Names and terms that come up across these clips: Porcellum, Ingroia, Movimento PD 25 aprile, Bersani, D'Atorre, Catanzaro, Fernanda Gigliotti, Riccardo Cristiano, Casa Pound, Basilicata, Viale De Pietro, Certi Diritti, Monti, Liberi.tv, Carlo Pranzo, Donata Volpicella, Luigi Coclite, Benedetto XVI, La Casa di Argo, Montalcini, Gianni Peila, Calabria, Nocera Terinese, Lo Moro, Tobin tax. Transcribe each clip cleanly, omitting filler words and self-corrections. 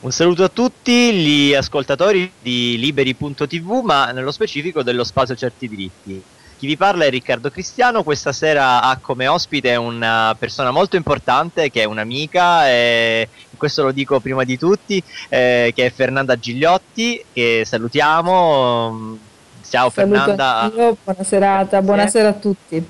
Un saluto a tutti gli ascoltatori di Liberi.tv, ma nello specifico dello spazio Certi Diritti. Chi vi parla è Riccardo Cristiano. Questa sera ha come ospite una persona molto importante che è un'amica, e questo lo dico prima di tutti, che è Fernanda Gigliotti, che salutiamo. Ciao. Saluto Fernanda. Io, buona serata, buonasera a tutti.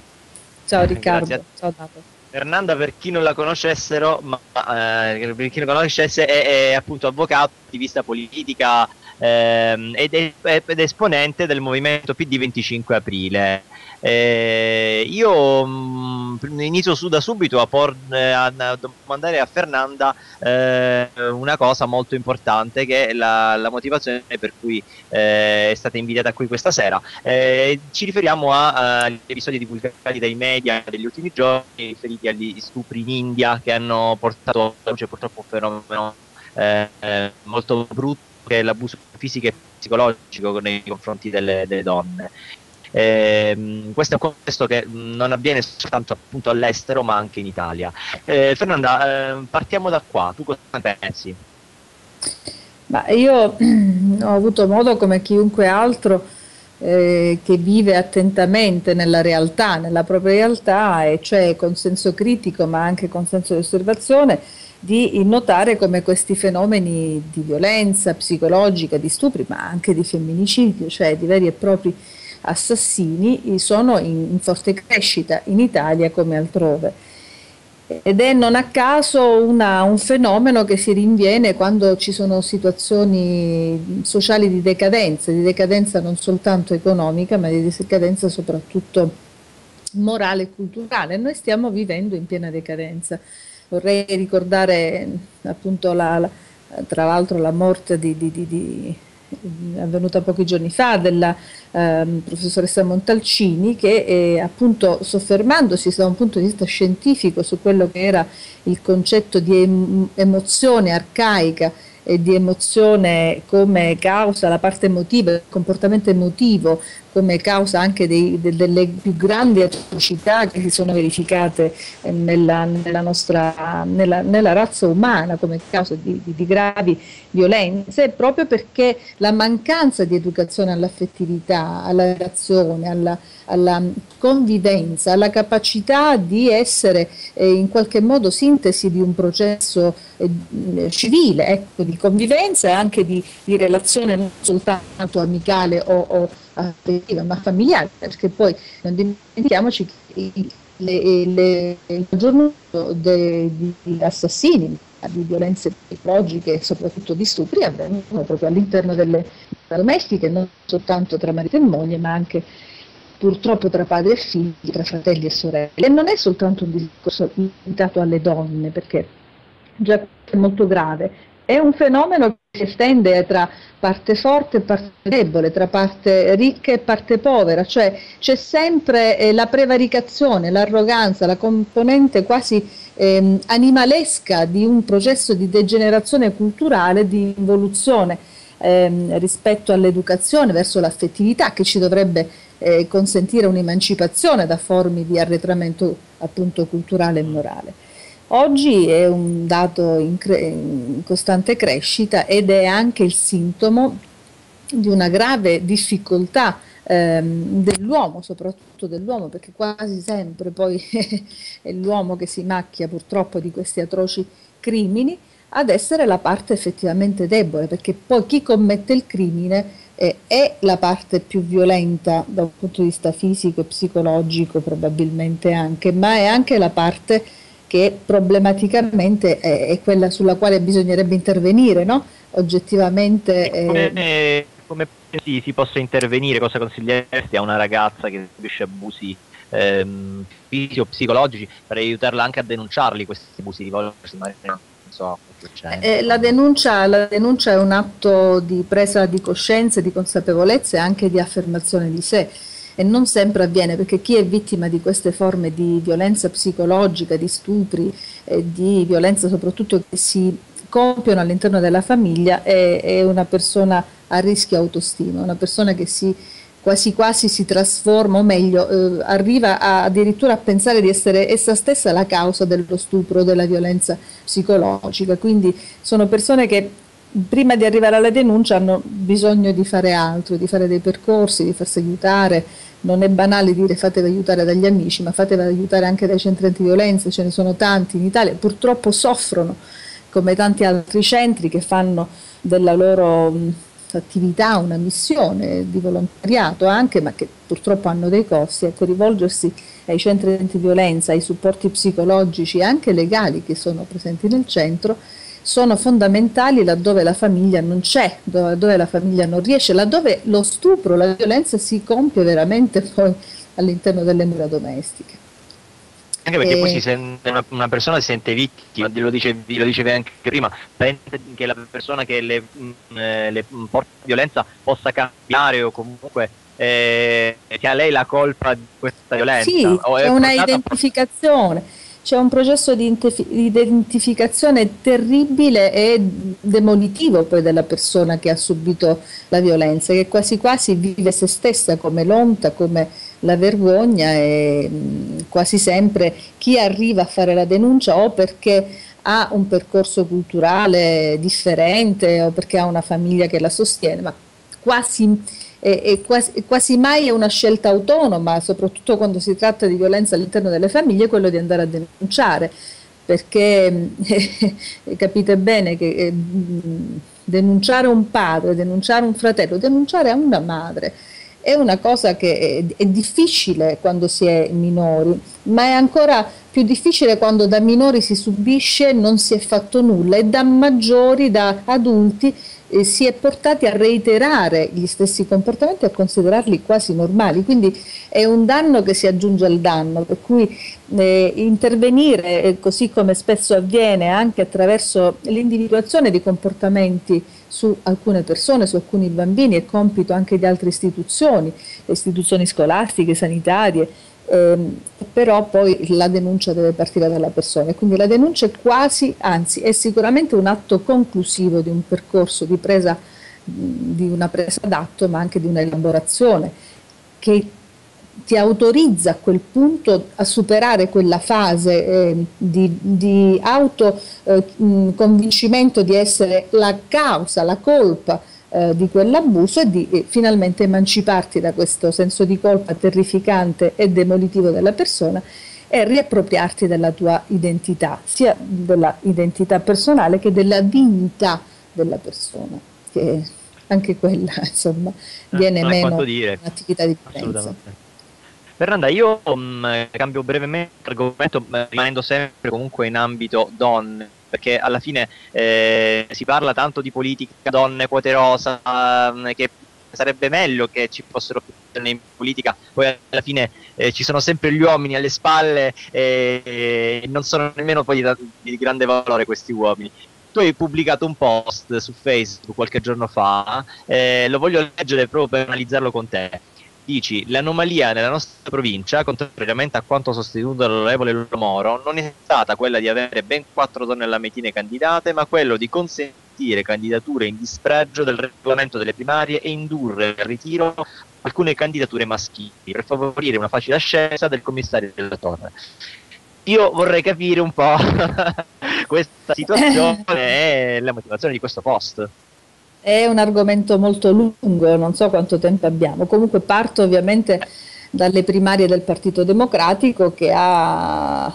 Ciao Riccardo, ciao Dato. Fernanda, per chi non la conoscessero, per chi non la conoscesse, è appunto avvocato, attivista politica ed esponente del Movimento PD 25 aprile. Io inizio da subito a domandare a Fernanda una cosa molto importante, che è la motivazione per cui è stata invitata qui questa sera. Ci riferiamo agli episodi divulgati dai media degli ultimi giorni riferiti agli stupri in India, che hanno portato alla luce purtroppo un fenomeno molto brutto, che è l'abuso fisico e psicologico nei confronti delle donne. Questo è un contesto che non avviene soltanto appunto all'estero, ma anche in Italia. Fernanda, partiamo da qua, tu cosa ne pensi? Io ho avuto modo, come chiunque altro che vive attentamente nella realtà, nella propria realtà, e cioè con senso critico ma anche con senso di osservazione, di notare come questi fenomeni di violenza psicologica, di stupri, ma anche di femminicidio, cioè di veri e propri assassini, sono in forte crescita in Italia come altrove, ed è non a caso un fenomeno che si rinviene quando ci sono situazioni sociali di decadenza non soltanto economica, ma di decadenza soprattutto morale e culturale. Noi stiamo vivendo in piena decadenza. Vorrei ricordare appunto tra l'altro la morte avvenuta pochi giorni fa della professoressa Montalcini, che appunto, soffermandosi da un punto di vista scientifico su quello che era il concetto di emozione arcaica e di emozione come causa, la parte emotiva, il comportamento emotivo come causa anche delle più grandi atrocità che si sono verificate nella razza umana, come causa di gravi violenze, proprio perché la mancanza di educazione all'affettività, alla relazione, alla convivenza, alla capacità di essere in qualche modo sintesi di un processo civile, ecco, di convivenza e anche di relazione non soltanto amicale o affettiva, ma familiare, perché poi non dimentichiamoci che il aggiornamento di assassini, di violenze psicologiche e soprattutto di stupri avvengono proprio all'interno delle domestiche, non soltanto tra marito e moglie, ma anche purtroppo tra padri e figli, tra fratelli e sorelle. E non è soltanto un discorso limitato alle donne, perché già è molto grave. È un fenomeno che si estende tra parte forte e parte debole, tra parte ricca e parte povera, cioè c'è sempre la prevaricazione, l'arroganza, la componente quasi animalesca di un processo di degenerazione culturale, di involuzione rispetto all'educazione verso l'affettività, che ci dovrebbe consentire un'emancipazione da forme di arretramento appunto culturale e morale. Oggi è un dato in costante crescita ed è anche il sintomo di una grave difficoltà dell'uomo, soprattutto dell'uomo, perché quasi sempre poi è l'uomo che si macchia purtroppo di questi atroci crimini, ad essere la parte effettivamente debole, perché poi chi commette il crimine è la parte più violenta da un punto di vista fisico e psicologico probabilmente anche, ma è anche la parte che problematicamente è quella sulla quale bisognerebbe intervenire, no? Oggettivamente. Come si possa intervenire? Cosa consiglieresti a una ragazza che subisce abusi fisici o psicologici, per aiutarla anche a denunciarli questi abusi? La denuncia è un atto di presa di coscienza, di consapevolezza e anche di affermazione di sé. E non sempre avviene, perché chi è vittima di queste forme di violenza psicologica, di stupri, di violenza soprattutto che si compiono all'interno della famiglia, è una persona a rischio autostima, una persona che quasi quasi si trasforma, o meglio arriva addirittura a pensare di essere essa stessa la causa dello stupro, della violenza psicologica. Quindi sono persone che prima di arrivare alla denuncia hanno bisogno di fare altro, di fare dei percorsi, di farsi aiutare. Non è banale dire fatevi aiutare dagli amici, ma fatevi aiutare anche dai centri antiviolenza, ce ne sono tanti in Italia, purtroppo soffrono come tanti altri centri che fanno della loro attività una missione di volontariato anche, ma che purtroppo hanno dei costi. Ecco, rivolgersi ai centri antiviolenza, ai supporti psicologici e anche legali che sono presenti nel centro sono fondamentali laddove la famiglia non c'è, laddove la famiglia non riesce, laddove lo stupro, la violenza si compie veramente poi all'interno delle mura domestiche. Anche perché poi si sente, una persona si sente vittima, lo dicevi anche prima, pensa che la persona che le porta violenza possa cambiare o comunque che a lei la colpa di questa violenza. Sì, è una identificazione. C'è un processo di identificazione terribile e demolitivo poi della persona che ha subito la violenza, che quasi quasi vive se stessa come l'onta, come la vergogna, e quasi sempre chi arriva a fare la denuncia o perché ha un percorso culturale differente o perché ha una famiglia che la sostiene, ma quasi mai è una scelta autonoma, soprattutto quando si tratta di violenza all'interno delle famiglie, quello di andare a denunciare, perché capite bene che denunciare un padre, denunciare un fratello, denunciare una madre è una cosa che è difficile quando si è minori, ma è ancora più difficile quando da minori si subisce, non si è fatto nulla, e da maggiori, da adulti, si è portati a reiterare gli stessi comportamenti e a considerarli quasi normali, quindi è un danno che si aggiunge al danno, per cui intervenire, così come spesso avviene anche attraverso l'individuazione di comportamenti su alcune persone, su alcuni bambini, è compito anche di altre istituzioni, istituzioni scolastiche, sanitarie, però poi la denuncia deve partire dalla persona, quindi la denuncia è quasi, anzi è sicuramente un atto conclusivo di un percorso di presa, di una presa d'atto, ma anche di un'elaborazione che ti autorizza a quel punto a superare quella fase di autoconvincimento di essere la causa, la colpa di quell'abuso, e di finalmente emanciparti da questo senso di colpa terrificante e demolitivo della persona e riappropriarti della tua identità, sia della identità personale che della dignità della persona, che anche quella insomma viene meno un'attività di violenza. Fernanda, io cambio brevemente l'argomento, rimanendo sempre comunque in ambito donne, perché alla fine si parla tanto di politica, donne, quote rosa, che sarebbe meglio che ci fossero più donne in politica, poi alla fine ci sono sempre gli uomini alle spalle e non sono nemmeno poi di grande valore questi uomini. Tu hai pubblicato un post su Facebook qualche giorno fa, lo voglio leggere proprio per analizzarlo con te. Dici: l'anomalia nella nostra provincia, contrariamente a quanto sostenuto dall'onorevole Lo Moro, non è stata quella di avere ben 4 donne allametine candidate, ma quello di consentire candidature in dispregio del regolamento delle primarie e indurre al ritiro alcune candidature maschili per favorire una facile ascesa del commissario della Torre. Io vorrei capire un po' questa situazione e la motivazione di questo post. È un argomento molto lungo, non so quanto tempo abbiamo, comunque parto ovviamente dalle primarie del Partito Democratico, che ha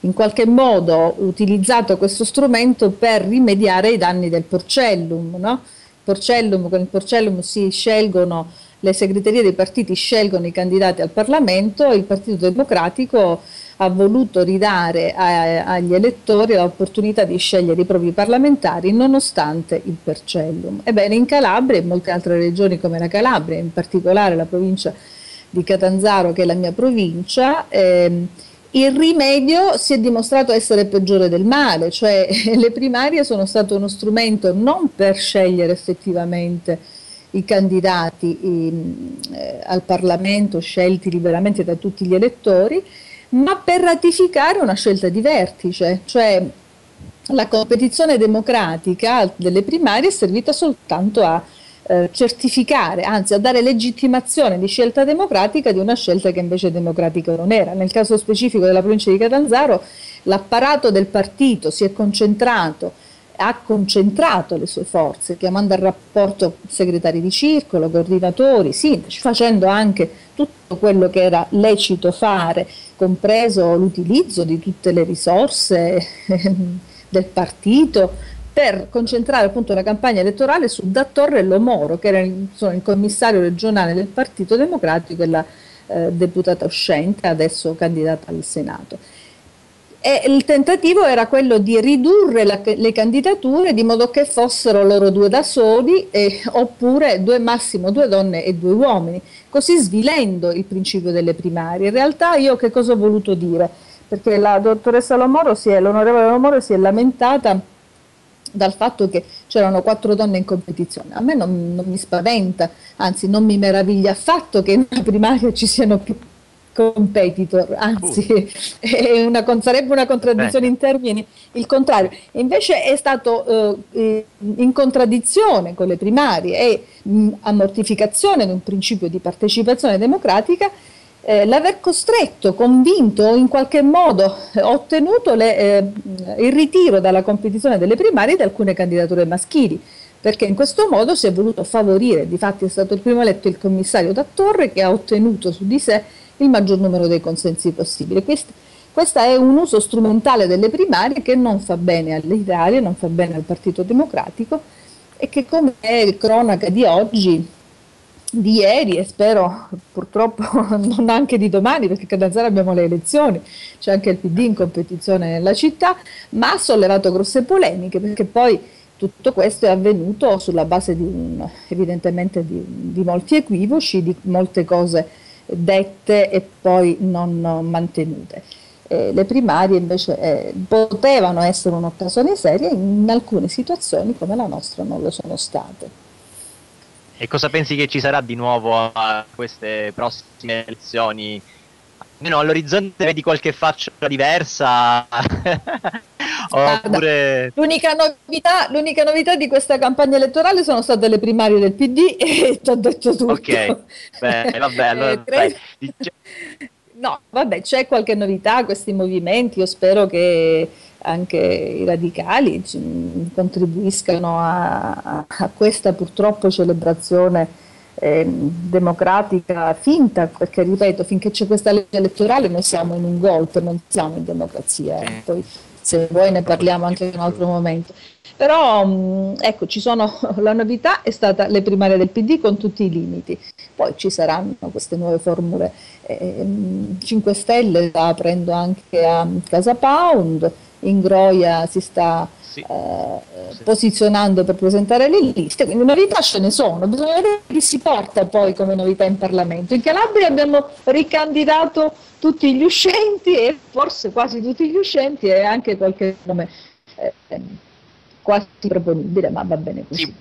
in qualche modo utilizzato questo strumento per rimediare ai danni del Porcellum, no? Con il Porcellum si scelgono, le segreterie dei partiti scelgono i candidati al Parlamento, il Partito Democratico ha voluto ridare agli elettori l'opportunità di scegliere i propri parlamentari nonostante il Porcellum. Ebbene, in Calabria e in molte altre regioni come la Calabria, in particolare la provincia di Catanzaro, che è la mia provincia, il rimedio si è dimostrato essere peggiore del male, cioè le primarie sono state uno strumento non per scegliere effettivamente i candidati al Parlamento scelti liberamente da tutti gli elettori, ma per ratificare una scelta di vertice, cioè la competizione democratica delle primarie è servita soltanto a certificare, anzi a dare legittimazione di scelta democratica di una scelta che invece democratica non era. Nel caso specifico della provincia di Catanzaro l'apparato del partito si è concentrato ha concentrato le sue forze, chiamando al rapporto segretari di circolo, coordinatori, sindaci, facendo anche tutto quello che era lecito fare, compreso l'utilizzo di tutte le risorse del partito, per concentrare appunto la campagna elettorale su D'Atorre e Lo Moro, che era il commissario regionale del Partito Democratico e la deputata uscente, adesso candidata al Senato. E il tentativo era quello di ridurre le candidature di modo che fossero loro due da soli, oppure massimo due donne e due uomini, così svilendo il principio delle primarie. In realtà io che cosa ho voluto dire? Perché la dottoressa Lo Moro, l'onorevole Lo Moro si è lamentata dal fatto che c'erano 4 donne in competizione. A me non mi spaventa, anzi non mi meraviglia affatto che in una primaria ci siano più competitor, anzi è sarebbe una contraddizione in termini, il contrario. Invece è stato in contraddizione con le primarie e a mortificazione di un principio di partecipazione democratica l'aver costretto, convinto o in qualche modo ottenuto il ritiro dalla competizione delle primarie di alcune candidature maschili, perché in questo modo si è voluto favorire, difatti è stato il primo eletto il commissario D'Atorre, che ha ottenuto su di sé il maggior numero dei consensi possibile. Questa è un uso strumentale delle primarie che non fa bene all'Italia, non fa bene al Partito Democratico e che, come è cronaca di oggi, di ieri e spero purtroppo non anche di domani, perché a Catanzaro abbiamo le elezioni, c'è anche il PD in competizione nella città, ma ha sollevato grosse polemiche, perché poi tutto questo è avvenuto sulla base evidentemente di molti equivoci, di molte cose dette e poi non mantenute. Le primarie invece potevano essere un'occasione seria, in alcune situazioni come la nostra non lo sono state. E cosa pensi che ci sarà di nuovo a queste prossime elezioni? Almeno all'orizzonte vedi qualche faccia diversa? Oppure... l'unica novità di questa campagna elettorale sono state le primarie del PD e ti ho detto tutto. Ok, beh, vabbè, allora... No, vabbè, c'è qualche novità, questi movimenti, io spero che anche i radicali contribuiscano a questa purtroppo celebrazione democratica finta, perché ripeto, finché c'è questa legge elettorale noi siamo in un golpe, non siamo in democrazia, poi se vuoi ne parliamo anche in un altro momento. Però ecco, la novità è stata le primarie del PD con tutti i limiti, poi ci saranno queste nuove formule, 5 Stelle la prendo anche a Casa Pound, Ingroia si sta posizionando per presentare le liste, quindi novità ce ne sono, bisogna vedere chi si porta poi come novità in Parlamento. In Calabria abbiamo ricandidato tutti gli uscenti e forse quasi tutti gli uscenti e anche qualche nome quasi proponibile, ma va bene così. Sì.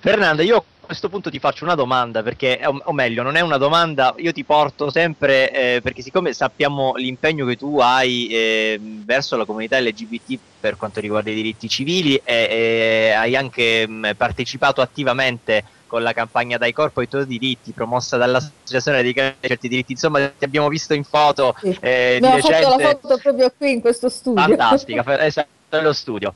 Fernanda, io a questo punto ti faccio una domanda, perché, o meglio, non è una domanda, io ti porto sempre, perché siccome sappiamo l'impegno che tu hai verso la comunità LGBT per quanto riguarda i diritti civili, hai anche partecipato attivamente con la campagna Dai Corpo ai tuoi diritti, promossa dall'Associazione Radicale Certi Diritti, insomma ti abbiamo visto in foto. Sì. Abbiamo fatto la foto proprio qui in questo studio. Fantastica, esatto, nello studio.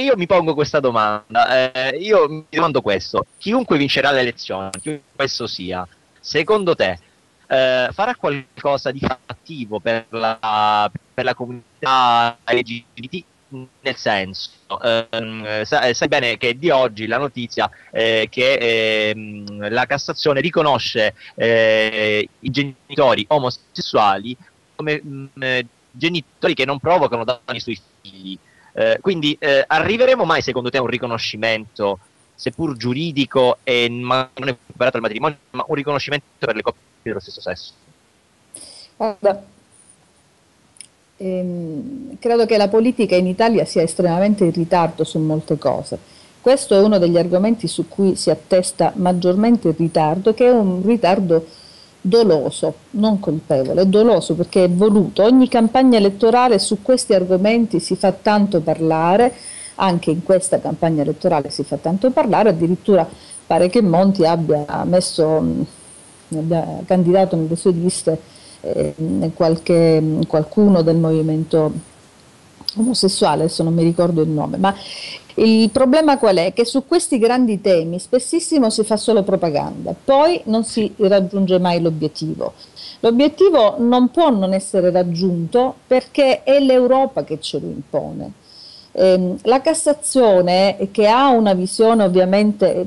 Io mi pongo questa domanda, io mi domando questo: chiunque vincerà le elezioni, chiunque questo sia, secondo te farà qualcosa di fattivo per la comunità LGBT? Nel senso, sai bene che di oggi la notizia che la Cassazione riconosce i genitori omosessuali come genitori che non provocano danni sui figli. Quindi arriveremo mai secondo te a un riconoscimento, seppur giuridico e non è preparato al matrimonio, ma un riconoscimento per le coppie dello stesso sesso? Guarda, credo che la politica in Italia sia estremamente in ritardo su molte cose. Questo è uno degli argomenti su cui si attesta maggiormente il ritardo, che è un ritardo doloso, non colpevole, è doloso perché è voluto. Ogni campagna elettorale su questi argomenti si fa tanto parlare, anche in questa campagna elettorale si fa tanto parlare, addirittura pare che Monti abbia candidato nelle sue liste qualcuno del movimento omosessuale, adesso non mi ricordo il nome, ma il problema qual è? Che su questi grandi temi spessissimo si fa solo propaganda, poi non si raggiunge mai l'obiettivo. L'obiettivo non può non essere raggiunto perché è l'Europa che ce lo impone. La Cassazione, che ha una visione ovviamente,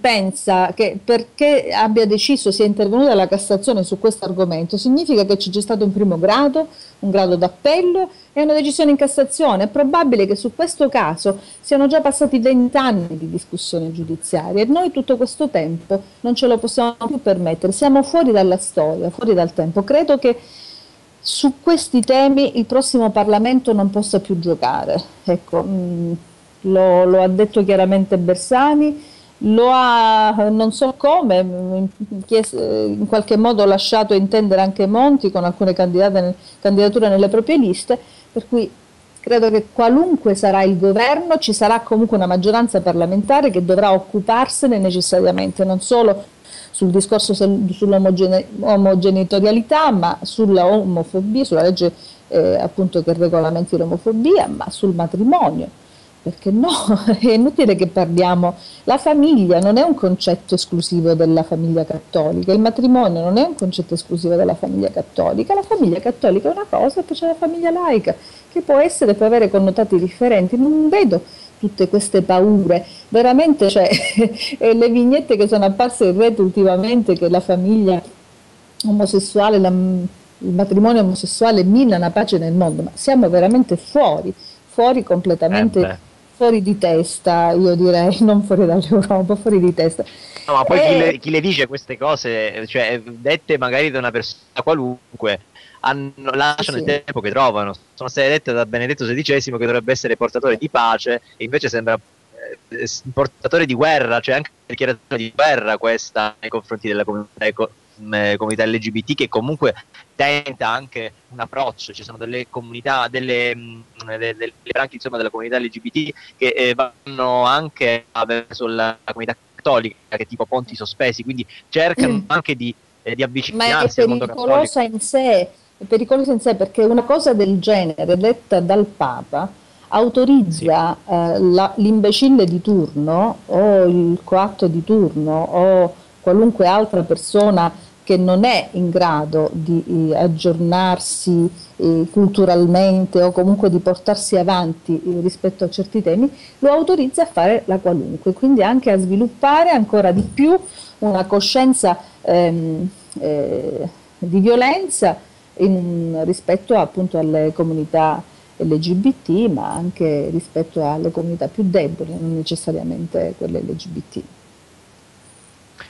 pensa che perché abbia deciso, sia intervenuta la Cassazione su questo argomento, significa che c'è stato un primo grado, un grado d'appello e una decisione in Cassazione. È probabile che su questo caso siano già passati 20 anni di discussione giudiziaria e noi tutto questo tempo non ce lo possiamo più permettere, siamo fuori dalla storia, fuori dal tempo. Credo che su questi temi il prossimo Parlamento non possa più giocare, ecco, lo ha detto chiaramente Bersani, lo ha, non so come, in qualche modo lasciato intendere anche Monti con alcune candidature nelle proprie liste, per cui credo che qualunque sarà il governo ci sarà comunque una maggioranza parlamentare che dovrà occuparsene necessariamente, non solo sul discorso sull'omogenitorialità, ma sulla omofobia, sulla legge appunto che regolamenti l'omofobia, ma sul matrimonio, perché no, è inutile che parliamo, la famiglia non è un concetto esclusivo della famiglia cattolica, il matrimonio non è un concetto esclusivo della famiglia cattolica, la famiglia cattolica è una cosa e poi c'è la famiglia laica, che può essere, può avere connotati differenti, non vedo tutte queste paure, veramente, cioè, le vignette che sono apparse in rete ultimamente che la famiglia omosessuale, il matrimonio omosessuale mina la pace nel mondo, ma siamo veramente fuori completamente, fuori di testa, io direi, non fuori dall'Europa, fuori di testa. No, ma poi chi le dice queste cose, cioè dette magari da una persona qualunque, lasciano il tempo che trovano, sono state dette da Benedetto XVI che dovrebbe essere portatore di pace e invece sembra portatore di guerra, cioè anche dichiarazione di guerra questa nei confronti della comunità LGBT, che comunque tenta anche un approccio, ci sono delle comunità, delle branche insomma della comunità LGBT che vanno anche verso la comunità cattolica, che tipo ponti sospesi, quindi cercano anche di avvicinarsi al mondo cattolico. Ma è pericolosa in sé perché una cosa del genere detta dal Papa autorizza l'imbecille di turno o il coatto di turno o qualunque altra persona che non è in grado di aggiornarsi culturalmente o comunque di portarsi avanti rispetto a certi temi, lo autorizza a fare la qualunque, quindi anche a sviluppare ancora di più una coscienza di violenza rispetto appunto alle comunità LGBT, ma anche rispetto alle comunità più deboli, non necessariamente quelle LGBT.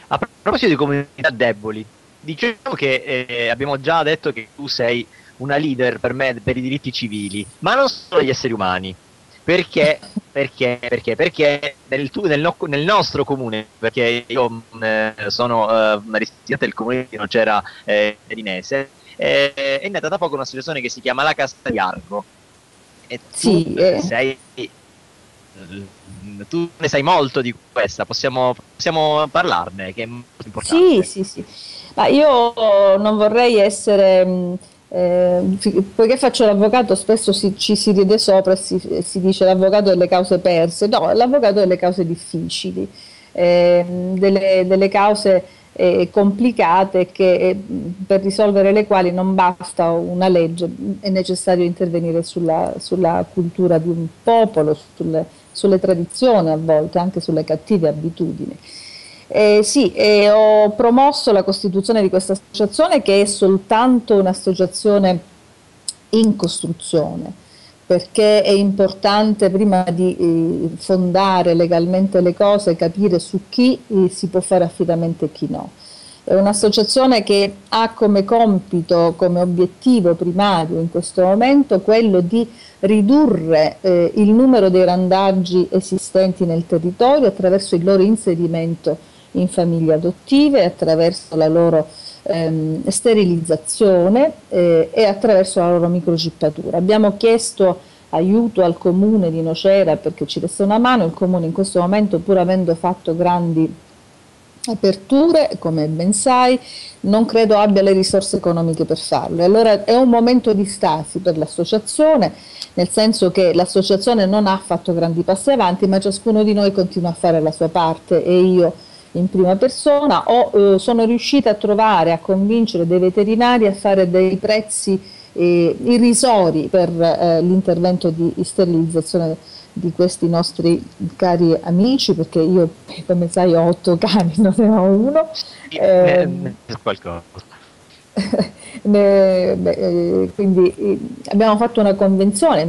A proposito di comunità deboli, dicevo che abbiamo già detto che tu sei una leader per me per i diritti civili, ma non solo gli esseri umani. Perché nel nostro comune, perché io sono residente del comune di Nocera Terinese, è nata da poco un'associazione che si chiama La Casa di Argo. E sì, tu ne sai molto di questa, possiamo parlarne, che è molto importante. Sì. Ma io non vorrei essere... poiché faccio l'avvocato spesso ci si ride sopra, si dice l'avvocato delle cause perse, no, l'avvocato delle cause difficili, delle cause complicate per risolvere le quali non basta una legge, è necessario intervenire sulla cultura di un popolo, sulle tradizioni a volte, anche sulle cattive abitudini. Ho promosso la costituzione di questa associazione, che è soltanto un'associazione in costruzione, perché è importante prima di fondare legalmente le cose capire su chi si può fare affidamento e chi no. È un'associazione che ha come compito, come obiettivo primario in questo momento, quello di ridurre il numero dei randaggi esistenti nel territorio attraverso il loro inserimento in famiglie adottive, attraverso la loro sterilizzazione e attraverso la loro microcippatura. Abbiamo chiesto aiuto al comune di Nocera perché ci desse una mano, il comune in questo momento, pur avendo fatto grandi aperture, come ben sai, non credo abbia le risorse economiche per farlo. Allora è un momento di stasi per l'associazione, nel senso che l'associazione non ha fatto grandi passi avanti, ma ciascuno di noi continua a fare la sua parte, e io in prima persona sono riuscita a trovare, a convincere dei veterinari a fare dei prezzi irrisori per l'intervento di sterilizzazione di questi nostri cari amici, perché io, come sai, ho 8 cani, non ne ho uno. Quindi abbiamo fatto una convenzione,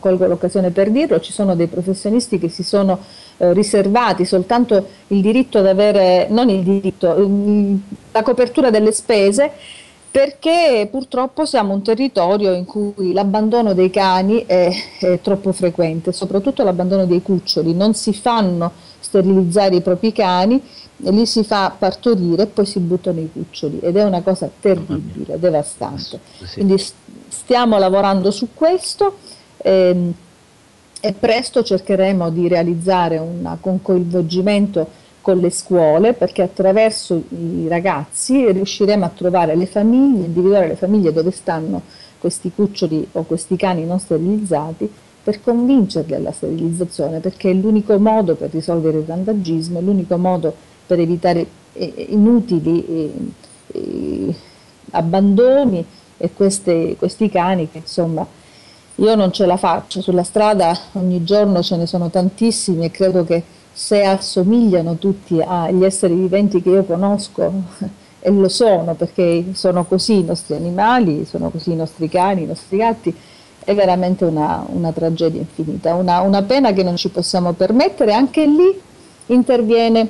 colgo l'occasione per dirlo, ci sono dei professionisti che si sono riservati soltanto il diritto ad avere, non il diritto, la copertura delle spese, perché purtroppo siamo un territorio in cui l'abbandono dei cani è troppo frequente, soprattutto l'abbandono dei cuccioli. Non si fanno sterilizzare i propri cani, li si fa partorire e poi si buttano i cuccioli, ed è una cosa terribile, devastante. Sì. Quindi stiamo lavorando su questo e presto cercheremo di realizzare un coinvolgimento con le scuole, perché attraverso i ragazzi riusciremo a trovare le famiglie, individuare le famiglie dove stanno questi cuccioli o questi cani non sterilizzati, per convincerli alla sterilizzazione, perché è l'unico modo per risolvere il randagismo, è l'unico modo per evitare inutili abbandoni e questi cani che, insomma, io non ce la faccio, sulla strada ogni giorno ce ne sono tantissimi, e credo che se assomigliano tutti agli esseri viventi che io conosco, e lo sono, perché sono così i nostri animali, sono così i nostri cani, i nostri gatti, è veramente una tragedia infinita, una pena che non ci possiamo permettere. Anche lì interviene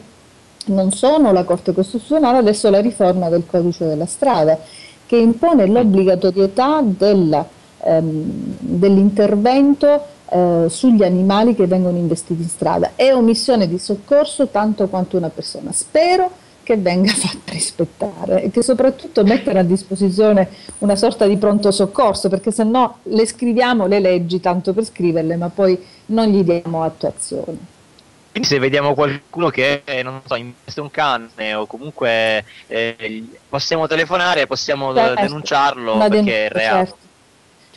non solo la Corte Costituzionale, adesso la riforma del Codice della Strada, che impone l'obbligatorietà dell'intervento sugli animali che vengono investiti in strada. È omissione di soccorso tanto quanto una persona. Spero che venga fatta rispettare e che soprattutto mettano a disposizione una sorta di pronto soccorso, perché se no le scriviamo le leggi tanto per scriverle, ma poi non gli diamo attuazione. Quindi se vediamo qualcuno che, non so, investe un cane o comunque possiamo telefonare, possiamo denunciarlo, perché è reato.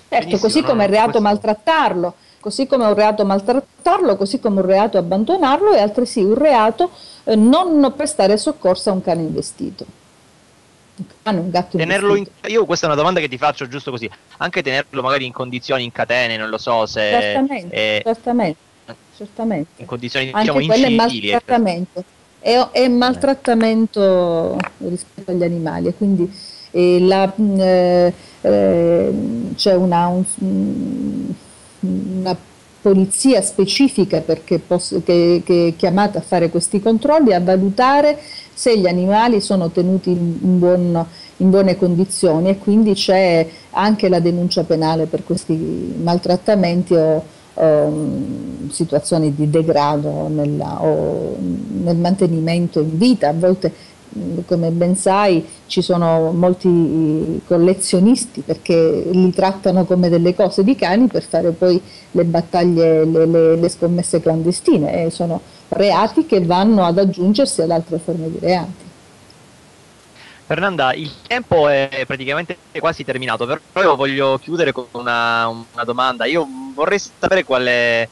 Certo, così come è reato maltrattarlo. Così come un reato maltrattarlo, così come un reato abbandonarlo, e altresì un reato non prestare soccorso a un cane investito. Un cane, un gatto investito. Io questa è una domanda che ti faccio giusto così, anche tenerlo magari in condizioni, in catene, non lo so se... Certamente. In condizioni, diciamo, incivili. Anche quello è maltrattamento, è maltrattamento rispetto agli animali, e quindi c'è una polizia specifica che è chiamata a fare questi controlli, a valutare se gli animali sono tenuti in buone condizioni, e quindi c'è anche la denuncia penale per questi maltrattamenti o situazioni di degrado nel mantenimento in vita. A volte, come ben sai, ci sono molti collezionisti, perché li trattano come delle cose di cani per fare poi le battaglie, le scommesse clandestine, e sono reati che vanno ad aggiungersi ad altre forme di reati. Fernanda, il tempo è praticamente quasi terminato, però io voglio chiudere con una domanda. Io vorrei sapere quale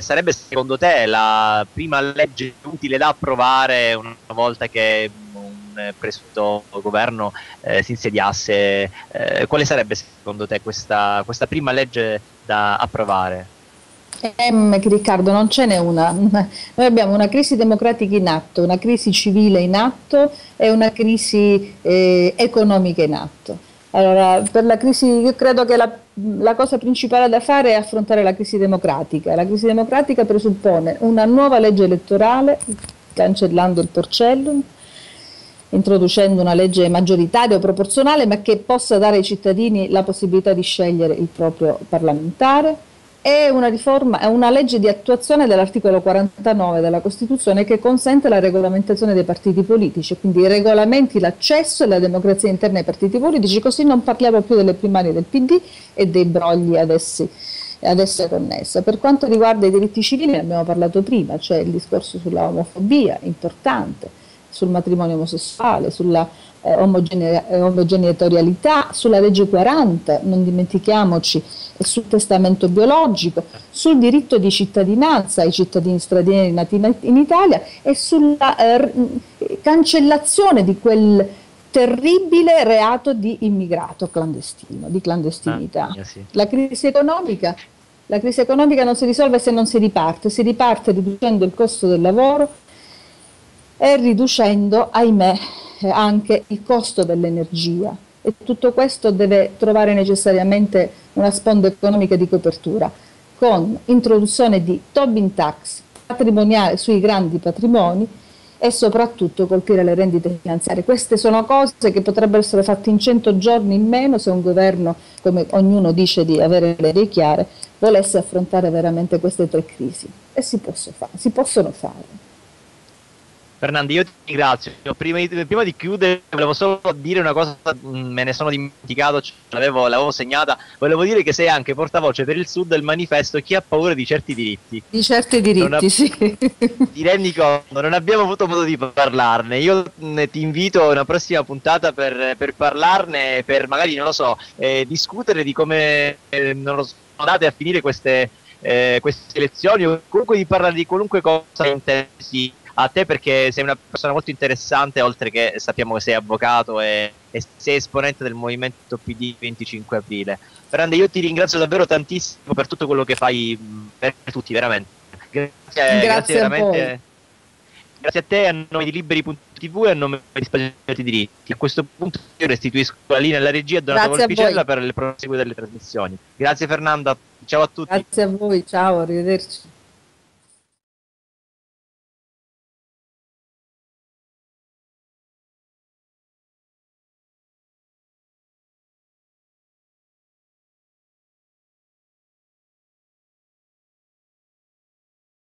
sarebbe secondo te la prima legge utile da approvare una volta che un presunto governo si insediasse. Quale sarebbe secondo te questa prima legge da approvare? Riccardo, non ce n'è una. Noi abbiamo una crisi democratica in atto, una crisi civile in atto e una crisi economica in atto. Allora, per la crisi, io credo che la cosa principale da fare è affrontare la crisi democratica. La crisi democratica presuppone una nuova legge elettorale, cancellando il Porcellum, introducendo una legge maggioritaria o proporzionale, ma che possa dare ai cittadini la possibilità di scegliere il proprio parlamentare. È una riforma, è una legge di attuazione dell'articolo 49 della Costituzione, che consente la regolamentazione dei partiti politici, quindi regolamenti l'accesso e la democrazia interna ai partiti politici, così non parliamo più delle primarie del PD e dei brogli ad esse connessa. Per quanto riguarda i diritti civili, ne abbiamo parlato prima, c'è il discorso sulla omofobia, importante, sul matrimonio omosessuale, sulla omogeneitorialità, sulla legge 40, non dimentichiamoci, sul testamento biologico, sul diritto di cittadinanza ai cittadini stranieri nati in Italia e sulla cancellazione di quel terribile reato di immigrato clandestino, di clandestinità. Sì. La crisi economica non si risolve se non si riparte, si riparte riducendo il costo del lavoro e riducendo, ahimè, anche il costo dell'energia, e tutto questo deve trovare necessariamente una sponda economica di copertura con introduzione di Tobin tax patrimoniale sui grandi patrimoni e soprattutto colpire le rendite finanziarie. Queste sono cose che potrebbero essere fatte in 100 giorni in meno se un governo, come ognuno dice di avere le idee chiare, volesse affrontare veramente queste tre crisi, e si possono fare. Fernanda, io ti ringrazio. Prima di chiudere volevo solo dire una cosa, me ne sono dimenticato, l'avevo segnata, volevo dire che sei anche portavoce per il Sud del manifesto Chi ha paura di certi diritti. Di certi diritti, sì. Ti rendi conto, non abbiamo avuto modo di parlarne. Io ti invito a una prossima puntata per parlarne, per magari, non lo so, discutere di come sono andate a finire queste elezioni, o comunque di parlare di qualunque cosa interessi a te, perché sei una persona molto interessante, oltre che sappiamo che sei avvocato e sei esponente del Movimento PD 25 aprile. Fernanda, io ti ringrazio davvero tantissimo per tutto quello che fai per tutti, veramente. Grazie veramente. A voi. Grazie a te, a nome di Liberi.tv e a nome di Certi Diritti. A questo punto io restituisco la linea alla regia a Donata Volpicella per il proseguo delle trasmissioni. Grazie Fernanda, ciao a tutti. Grazie a voi, ciao, arrivederci.